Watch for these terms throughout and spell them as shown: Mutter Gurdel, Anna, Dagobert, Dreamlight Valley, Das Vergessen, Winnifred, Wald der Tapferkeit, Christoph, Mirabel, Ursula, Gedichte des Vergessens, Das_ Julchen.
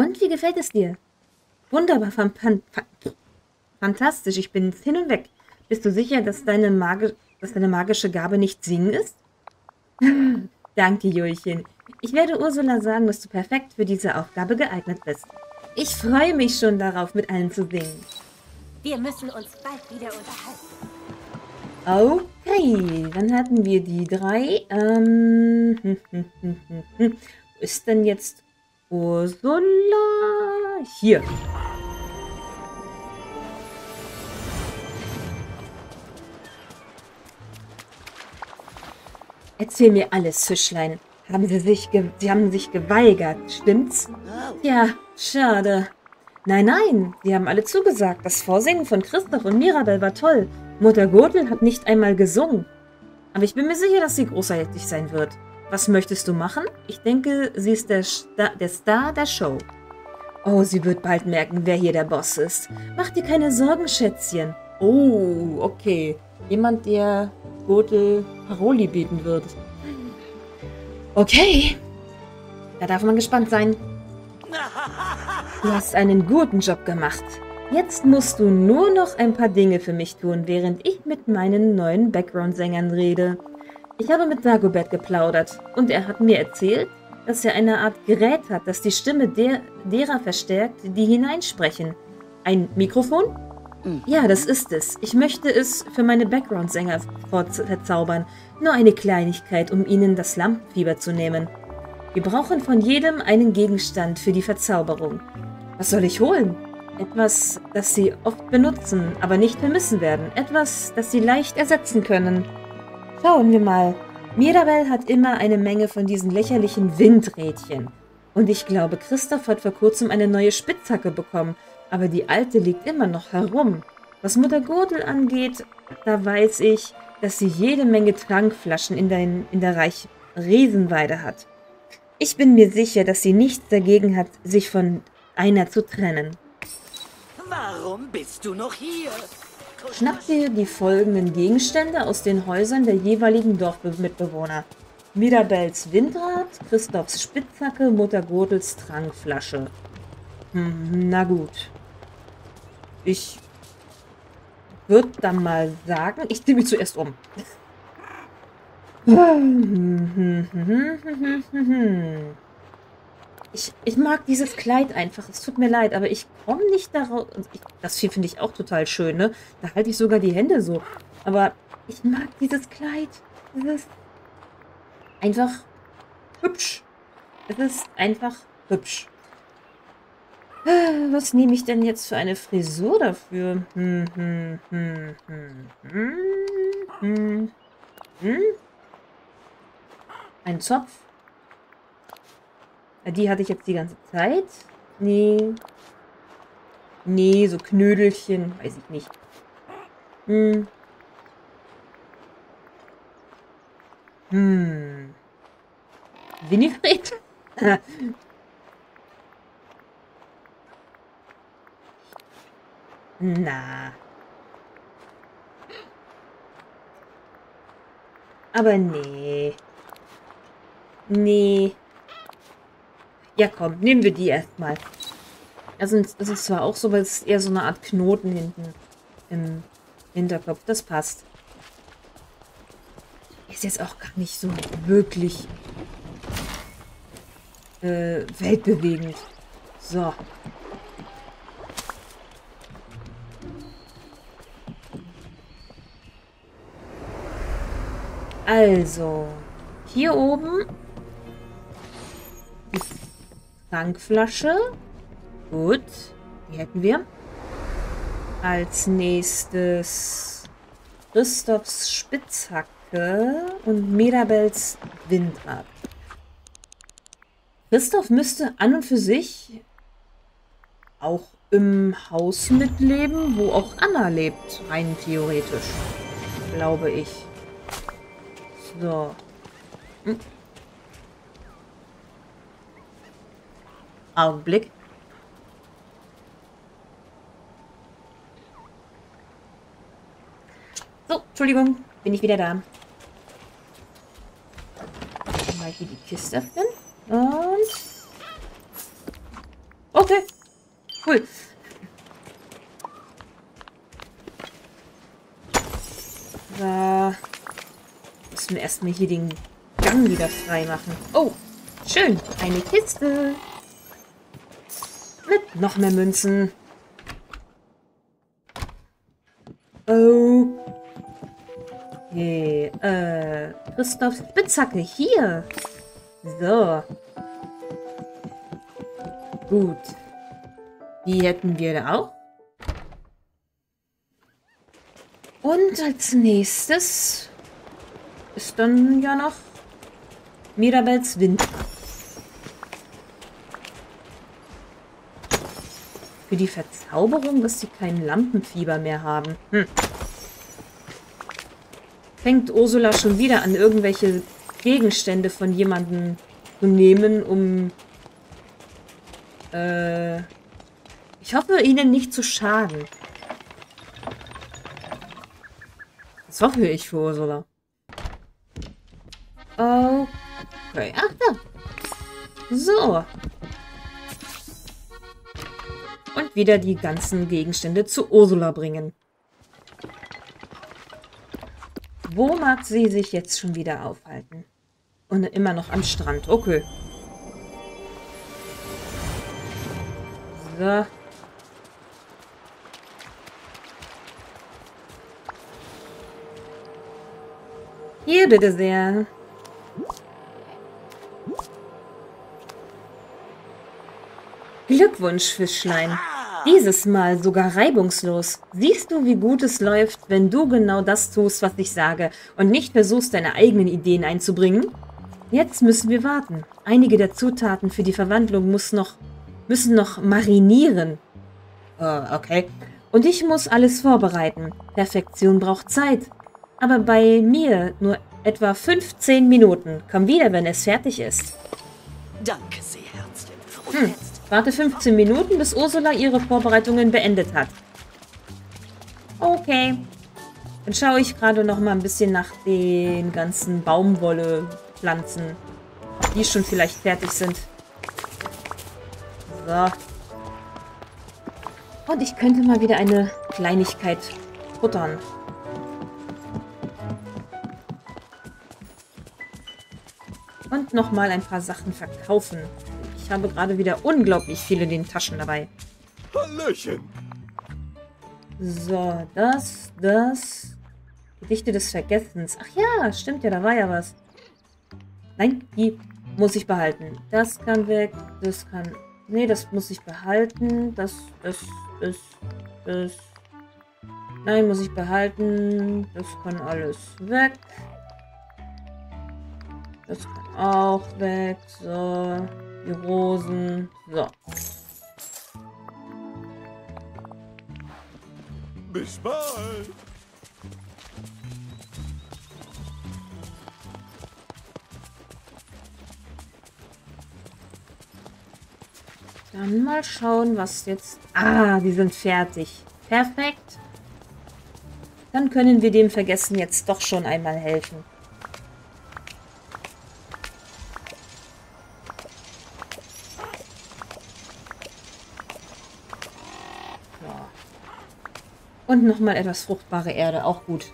Und wie gefällt es dir? Wunderbar, fantastisch, ich bin hin und weg. Bist du sicher, dass deine magische Gabe nicht singen ist? Danke, Julchen. Ich werde Ursula sagen, dass du perfekt für diese Aufgabe geeignet bist. Ich freue mich schon darauf, mit allen zu singen. Wir müssen uns bald wieder unterhalten. Okay, dann hatten wir die drei. Wo ist denn jetzt Ursula? Hier. Erzähl mir alles, Fischlein. Sie haben sich geweigert, stimmt's? Ja, schade. Nein, nein, sie haben alle zugesagt. Das Vorsingen von Christoph und Mirabel war toll. Mutter Gurdel hat nicht einmal gesungen. Aber ich bin mir sicher, dass sie großartig sein wird. Was möchtest du machen? Ich denke, sie ist der Star der Show. Oh, sie wird bald merken, wer hier der Boss ist. Mach dir keine Sorgen, Schätzchen. Oh, okay. Jemand, der Gurdel Paroli bieten wird. Okay. Da darf man gespannt sein. Du hast einen guten Job gemacht. Jetzt musst du nur noch ein paar Dinge für mich tun, während ich mit meinen neuen Background-Sängern rede. Ich habe mit Dagobert geplaudert und er hat mir erzählt, dass er eine Art Gerät hat, das die Stimme derer verstärkt, die hineinsprechen. Ein Mikrofon? Ja, das ist es. Ich möchte es für meine Background-Sänger verzaubern. Nur eine Kleinigkeit, um ihnen das Lampenfieber zu nehmen. Wir brauchen von jedem einen Gegenstand für die Verzauberung. Was soll ich holen? Etwas, das sie oft benutzen, aber nicht vermissen werden. Etwas, das sie leicht ersetzen können. Schauen wir mal. Mirabel hat immer eine Menge von diesen lächerlichen Windrädchen. Und ich glaube, Christoph hat vor kurzem eine neue Spitzhacke bekommen. Aber die alte liegt immer noch herum. Was Mutter Gurdel angeht, da weiß ich, dass sie jede Menge Trankflaschen in der Riesenweide hat. Ich bin mir sicher, dass sie nichts dagegen hat, sich von einer zu trennen. Warum bist du noch hier? Schnapp dir die folgenden Gegenstände aus den Häusern der jeweiligen Dorfmitbewohner. Mirabels Windrad, Christophs Spitzhacke, Mutter Gurdels Trankflasche. Na gut. Ich würde dann mal sagen, ich ziehe mich zuerst um. Ich mag dieses Kleid einfach. Es tut mir leid, aber ich komme nicht darauf. Das hier finde ich auch total schön, ne? Da halte ich sogar die Hände so. Aber ich mag dieses Kleid. Es ist einfach hübsch. Es ist einfach hübsch. Was nehme ich denn jetzt für eine Frisur dafür? Ein Zopf? Die hatte ich jetzt die ganze Zeit. Nee. Nee, so Knödelchen. Weiß ich nicht. Winnifred? Na. Aber nee. Nee. Ja komm, nehmen wir die erstmal. Also das ist zwar auch so, weil es ist eher so eine Art Knoten hinten im Hinterkopf. Das passt. Ist jetzt auch gar nicht so wirklich weltbewegend. So. Also, hier oben die Trankflasche. Gut, die hätten wir. Als nächstes Christophs Spitzhacke und Mirabels Windrad. Christoph müsste an und für sich auch im Haus mitleben, wo auch Anna lebt, rein theoretisch, glaube ich. So. Augenblick. So, Entschuldigung, bin ich wieder da. Mal hier die Kiste öffnen. Und. Okay. Cool. So. Müssen wir erstmal hier den Gang wieder frei machen. Oh, schön. Eine Kiste. Mit noch mehr Münzen. Oh. Okay. Christophs Spitzhacke hier. So. Gut. Die hätten wir da auch. Und als nächstes ist dann ja noch Mirabels Wind. Für die Verzauberung, dass sie kein Lampenfieber mehr haben. Hm. Fängt Ursula schon wieder an, irgendwelche Gegenstände von jemandem zu nehmen, um... ich hoffe, ihnen nicht zu schaden. Das hoffe ich für Ursula. Okay, ach da. So. Und wieder die ganzen Gegenstände zu Ursula bringen. Wo mag sie sich jetzt schon wieder aufhalten? Und immer noch am Strand. Okay. So. Hier, bitte sehr. Glückwunsch, Fischlein. Dieses Mal sogar reibungslos. Siehst du, wie gut es läuft, wenn du genau das tust, was ich sage, und nicht versuchst, deine eigenen Ideen einzubringen? Jetzt müssen wir warten. Einige der Zutaten für die Verwandlung müssen noch marinieren. Okay. Und ich muss alles vorbereiten. Perfektion braucht Zeit. Aber bei mir nur etwa 15 Minuten. Komm wieder, wenn es fertig ist. Danke sehr, Herzchen. Und jetzt? Warte 15 Minuten, bis Ursula ihre Vorbereitungen beendet hat. Okay. Dann schaue ich gerade noch mal ein bisschen nach den ganzen Baumwolle-Pflanzen, die schon vielleicht fertig sind. So. Und ich könnte mal wieder eine Kleinigkeit futtern. Und nochmal ein paar Sachen verkaufen. Ich habe gerade wieder unglaublich viel in den Taschen dabei. Hallöchen. So, das. Gedichte des Vergessens. Ach ja, stimmt ja, da war ja was. Nein, die muss ich behalten. Das kann weg, das kann... Nee, das muss ich behalten. Das. Nein, muss ich behalten. Das kann alles weg. Das kann auch weg. So. Die Rosen. So. Bis bald. Dann mal schauen, was jetzt... Ah, die sind fertig. Perfekt. Dann können wir dem Vergessen jetzt doch schon einmal helfen. Und nochmal etwas fruchtbare Erde, auch gut.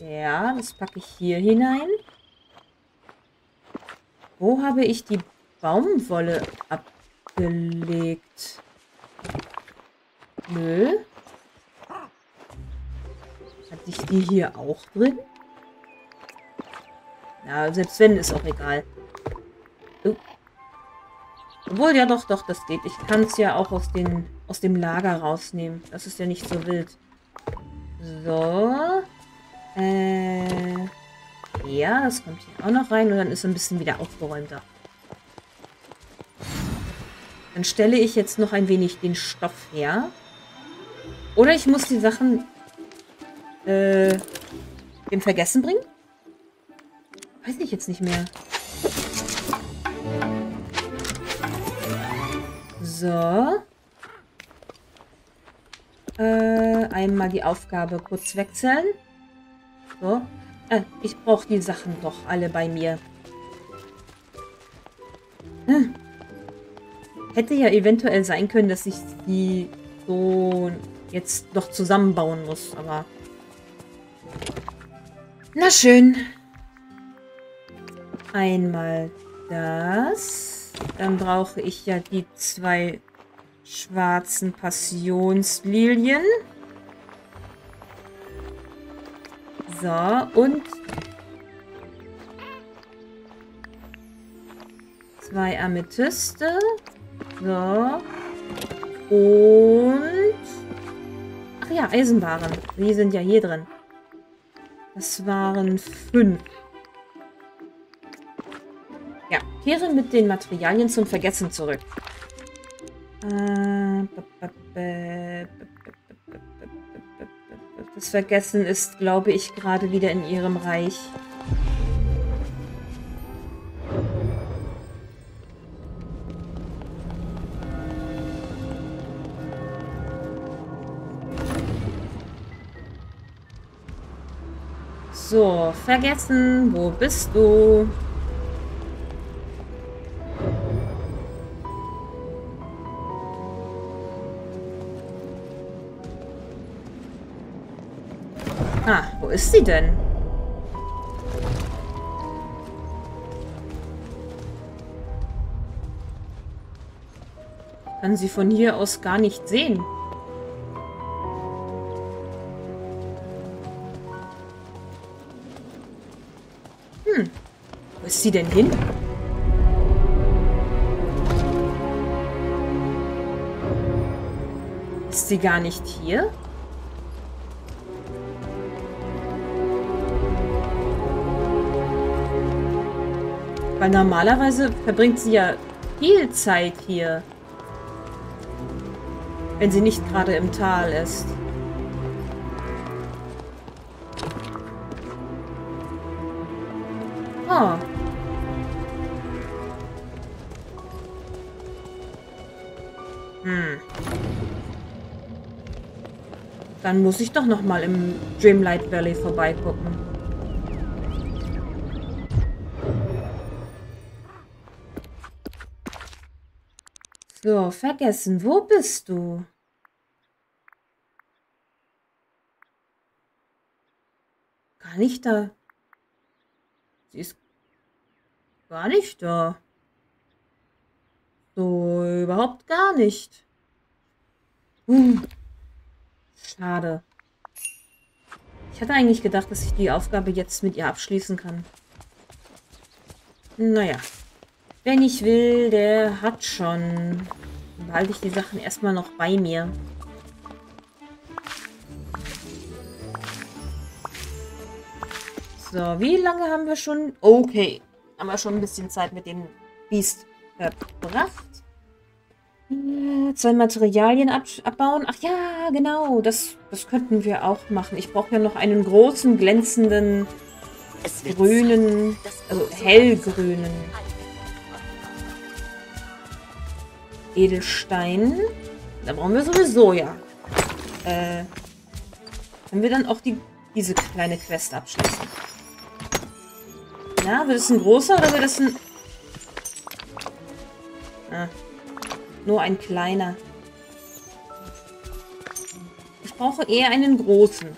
Ja, das packe ich hier hinein. Wo habe ich die Baumwolle abgelegt? Nö. Hatte ich die hier auch drin? Ja, selbst wenn, ist auch egal. Oh. Obwohl, ja doch, das geht. Ich kann es ja auch aus dem Lager rausnehmen. Das ist ja nicht so wild. So. Ja, das kommt hier auch noch rein. Und dann ist es ein bisschen wieder aufgeräumter. Dann stelle ich jetzt noch ein wenig den Stoff her. Oder ich muss die Sachen im Vergessen bringen. Weiß ich jetzt nicht mehr. So. Einmal die Aufgabe kurz wechseln. So. Ich brauche die Sachen doch alle bei mir. Hätte ja eventuell sein können, dass ich die so jetzt noch zusammenbauen muss, aber... Na schön. Einmal das. Dann brauche ich ja die zwei schwarzen Passionslilien. So, und zwei Amethyste. So. Und... Ach ja, Eisenbaren. Die sind ja hier drin. Das waren 5. Ja, kehre mit den Materialien zum Vergessen zurück. Das Vergessen ist, glaube ich, gerade wieder in ihrem Reich. So, Vergessen, wo bist du? Ah, wo ist sie denn? Kann sie von hier aus gar nicht sehen. Wo ist sie denn hin? Ist sie gar nicht hier? Weil normalerweise verbringt sie ja viel Zeit hier, wenn sie nicht gerade im Tal ist. Dann muss ich doch noch mal im Dreamlight Valley vorbeigucken. So, Vergessen, wo bist du? Gar nicht da. Sie ist gar nicht da. So, überhaupt gar nicht. Schade. Ich hatte eigentlich gedacht, dass ich die Aufgabe jetzt mit ihr abschließen kann. Naja. Wenn ich will, der hat schon. Dann behalte ich die Sachen erstmal noch bei mir. So, wie lange haben wir schon? Okay. Haben wir schon ein bisschen Zeit mit dem Biest verbracht. Zwei Materialien abbauen. Ach ja, genau. Das könnten wir auch machen. Ich brauche ja noch einen großen, glänzenden, grünen, also hellgrünen Edelstein. Da brauchen wir sowieso, ja. Können wir dann auch diese kleine Quest abschließen? Na, wird es ein großer oder wird es ein... Ah. Nur ein kleiner. Ich brauche eher einen großen.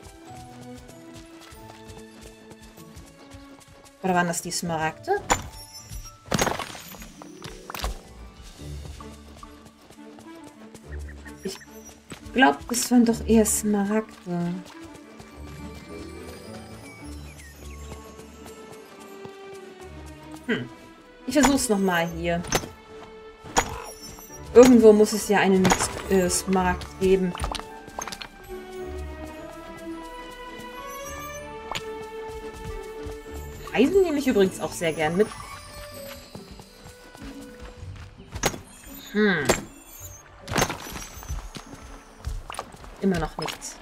Oder waren das die Smaragde? Ich glaube, das waren doch eher Smaragde. Ich versuche es nochmal hier. Irgendwo muss es ja einen Smaragd geben. Eisen nehme ich übrigens auch sehr gern mit. Immer noch nichts.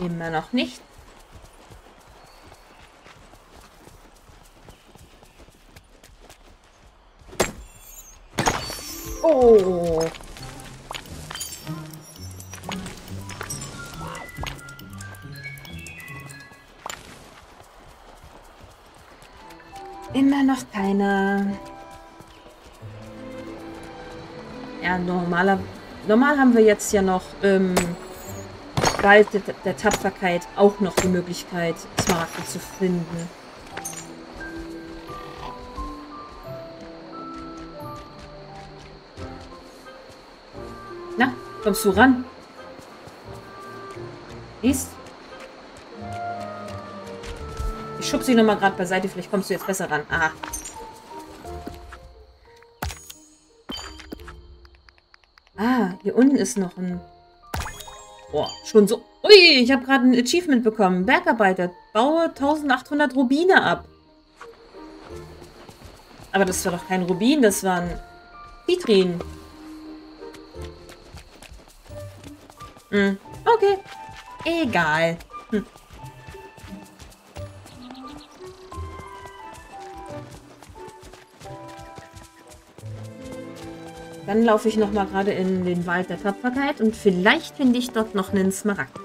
Immer noch nicht. Oh. Immer noch keine. Ja, normal haben wir jetzt ja noch Wald der Tapferkeit auch noch die Möglichkeit, Smaragde zu finden. Na, kommst du ran? Siehst? Ich schub sie nochmal gerade beiseite, vielleicht kommst du jetzt besser ran. Aha. Ah, hier unten ist noch ein... Boah, schon so... Ui, ich habe gerade ein Achievement bekommen. Bergarbeiter. Baue 1800 Rubine ab. Aber das war doch kein Rubin, das waren Zitrin. Hm, okay. Egal. Hm. Dann laufe ich nochmal gerade in den Wald der Tapferkeit und vielleicht finde ich dort noch einen Smaragd.